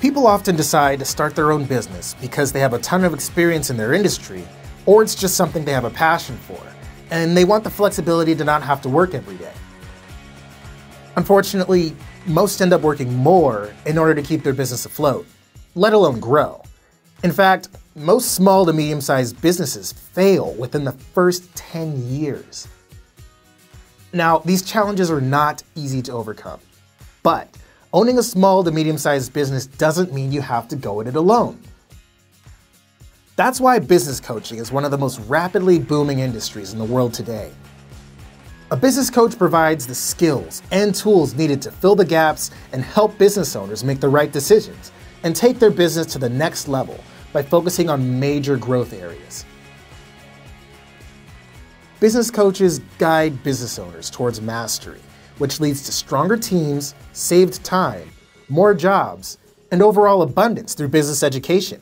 People often decide to start their own business because they have a ton of experience in their industry, or it's just something they have a passion for, and they want the flexibility to not have to work every day. Unfortunately, most end up working more in order to keep their business afloat, let alone grow. In fact, most small to medium-sized businesses fail within the first 10 years. Now, these challenges are not easy to overcome, but owning a small to medium-sized business doesn't mean you have to go at it alone. That's why business coaching is one of the most rapidly booming industries in the world today. A business coach provides the skills and tools needed to fill the gaps and help business owners make the right decisions and take their business to the next level by focusing on major growth areas. Business coaches guide business owners towards mastery, which leads to stronger teams, saved time, more jobs, and overall abundance through business education.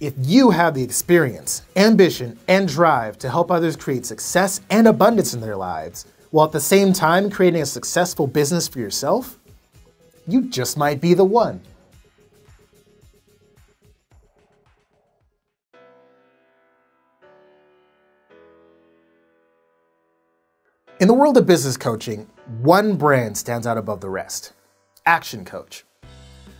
If you have the experience, ambition, and drive to help others create success and abundance in their lives, while at the same time creating a successful business for yourself, you just might be the one. In the world of business coaching, one brand stands out above the rest: Action Coach.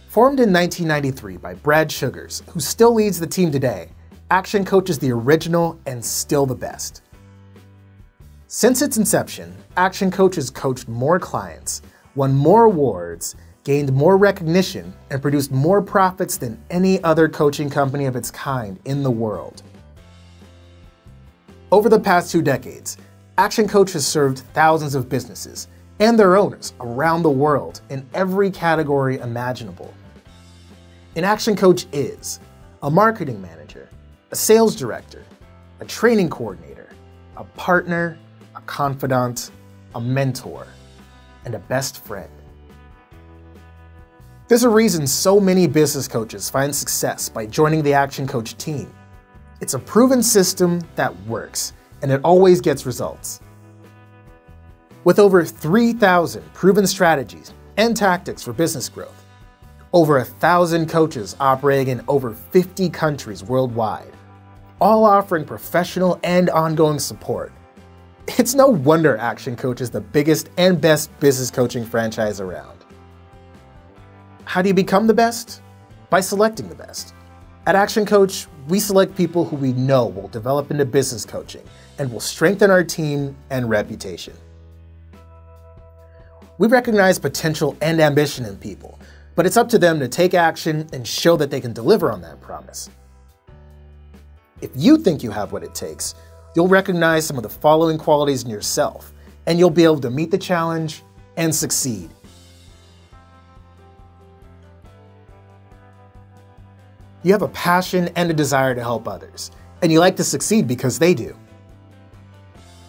Formed in 1993 by Brad Sugars, who still leads the team today, Action Coach is the original and still the best. Since its inception, Action Coach has coached more clients, won more awards, gained more recognition, and produced more profits than any other coaching company of its kind in the world. Over the past 2 decades, Action Coach has served thousands of businesses and their owners around the world in every category imaginable. An Action Coach is a marketing manager, a sales director, a training coordinator, a partner, a confidant, a mentor, and a best friend. There's a reason so many business coaches find success by joining the Action Coach team. It's a proven system that works, and it always gets results. With over 3,000 proven strategies and tactics for business growth, over 1,000 coaches operating in over 50 countries worldwide, all offering professional and ongoing support, it's no wonder Action Coach is the biggest and best business coaching franchise around. How do you become the best? By selecting the best. At Action Coach, we select people who we know will develop into business coaching and will strengthen our team and reputation. We recognize potential and ambition in people, but it's up to them to take action and show that they can deliver on that promise. If you think you have what it takes, you'll recognize some of the following qualities in yourself, and you'll be able to meet the challenge and succeed. You have a passion and a desire to help others, and you like to succeed because they do.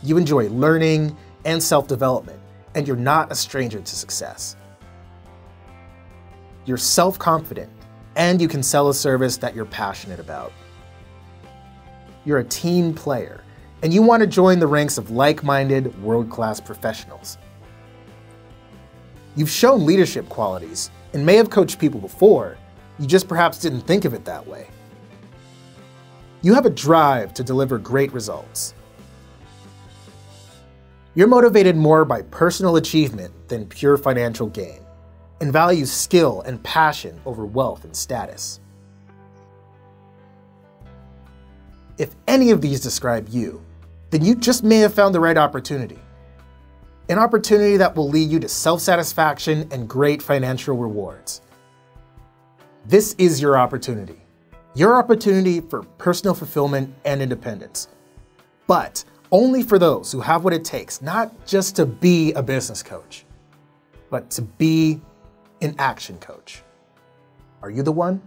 You enjoy learning and self-development, and you're not a stranger to success. You're self-confident, and you can sell a service that you're passionate about. You're a team player, and you want to join the ranks of like-minded, world-class professionals. You've shown leadership qualities and may have coached people before, you just perhaps didn't think of it that way. You have a drive to deliver great results. You're motivated more by personal achievement than pure financial gain, and value skill and passion over wealth and status. If any of these describe you, then you just may have found the right opportunity. An opportunity that will lead you to self-satisfaction and great financial rewards. This is your opportunity. Your opportunity for personal fulfillment and independence. But only for those who have what it takes, not just to be a business coach, but to be an Action Coach. Are you the one?